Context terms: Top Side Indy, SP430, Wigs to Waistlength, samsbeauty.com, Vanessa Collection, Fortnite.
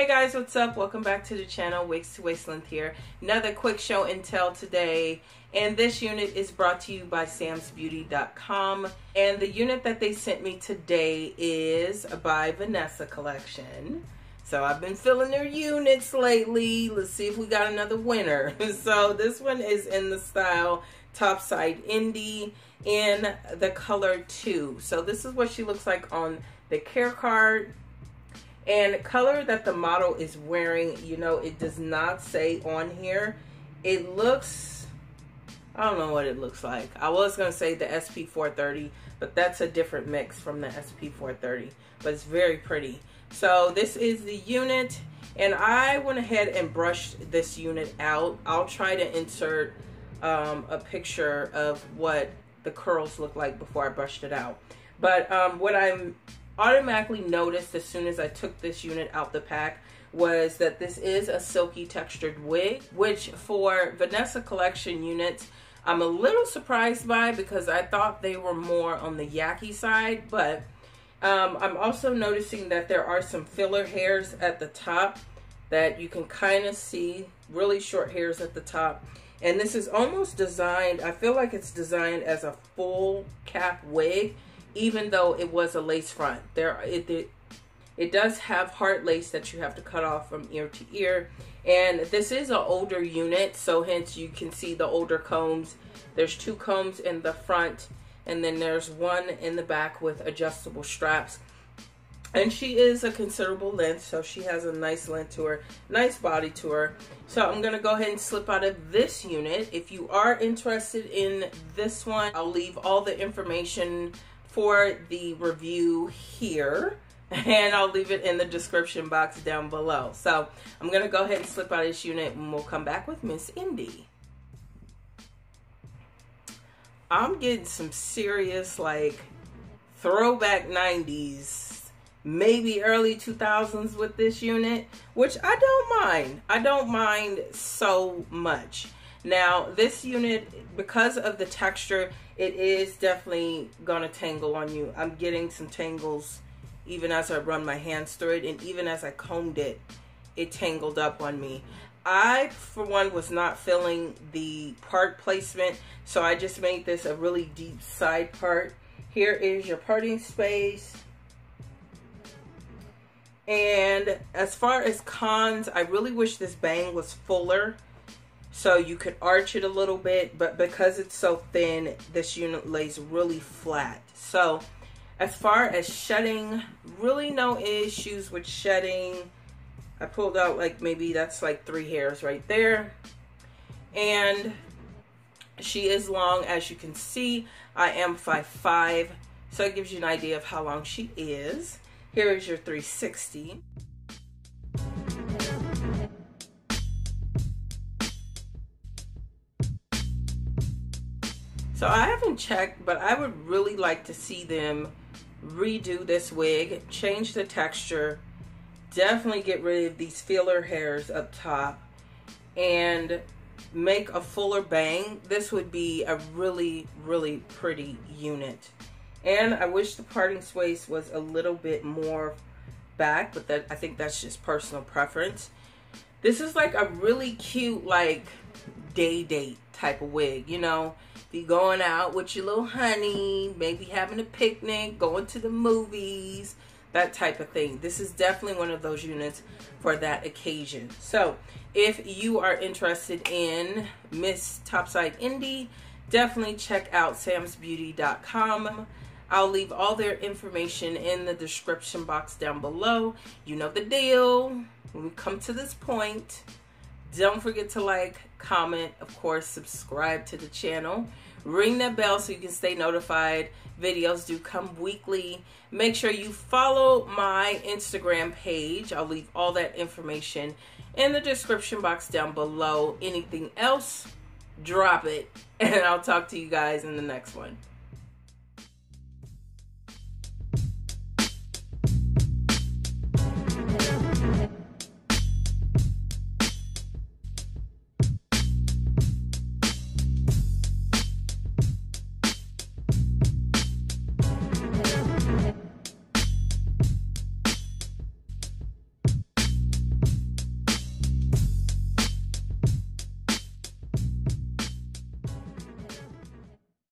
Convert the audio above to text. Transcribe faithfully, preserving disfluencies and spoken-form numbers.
Hey guys, what's up? Welcome back to the channel. Wigs to Waistlength here. Another quick show and tell today, and this unit is brought to you by sams beauty dot com, and the unit that they sent me today is by Vanessa Collection. So I've been filling their units lately. Let's see if we got another winner. So this one is in the style Top Side Indy in the color two. So this is what she looks like on the care card. And color that the model is wearing, you know, it does not say on here. It looks, I don't know what it looks like. I was going to say the S P four thirty, but that's a different mix from the S P four thirty. But it's very pretty. So this is the unit. And I went ahead and brushed this unit out. I'll try to insert um, a picture of what the curls look like before I brushed it out. But um, what I'm... automatically noticed as soon as I took this unit out the pack was that this is a silky textured wig, which for Vanessa Collection units I'm a little surprised by because I thought they were more on the yucky side. But um, I'm also noticing that there are some filler hairs at the top that you can kind of see, really short hairs at the top, and this is almost designed, I feel like it's designed as a full cap wig, even though it was a lace front. There it, it it does have heart lace that you have to cut off from ear to ear, and this is an older unit, so hence you can see the older combs. There's two combs in the front, and then there's one in the back with adjustable straps. And she is a considerable length, so she has a nice length to her, nice body to her. So I'm going to go ahead and slip out of this unit. If you are interested in this one, I'll leave all the information for the review here, and I'll leave it in the description box down below. So I'm gonna go ahead and slip out of this unit, and we'll come back with Miss Indy. I'm getting some serious like throwback nineties, maybe early two thousands with this unit, which I don't mind. I don't mind so much. Now this unit, because of the texture, it is definitely gonna tangle on you. I'm getting some tangles even as I run my hands through it, and even as I combed it, it tangled up on me. I, for one, was not feeling the part placement, so I just made this a really deep side part. Here is your parting space. And as far as cons, I really wish this bang was fuller, so you could arch it a little bit, but because it's so thin, this unit lays really flat. So as far as shedding, really no issues with shedding. I pulled out like maybe that's like three hairs right there. And she is long, as you can see. I am five five, so it gives you an idea of how long she is. Here is your three sixty. So I haven't checked, but I would really like to see them redo this wig, change the texture, definitely get rid of these filler hairs up top, and make a fuller bang. This would be a really, really pretty unit. And I wish the parting space was a little bit more back, but that, I think that's just personal preference. This is like a really cute, like, day date type of wig, you know? Be going out with your little honey, maybe having a picnic, going to the movies, that type of thing. This is definitely one of those units for that occasion. So if you are interested in Miss Topside Indy, definitely check out sams beauty dot com. I'll leave all their information in the description box down below. You know the deal. When we come to this point, don't forget to like, comment, of course, subscribe to the channel. Ring that bell so you can stay notified. Videos do come weekly. Make sure you follow my Instagram page. I'll leave all that information in the description box down below. Anything else, drop it. And I'll talk to you guys in the next one.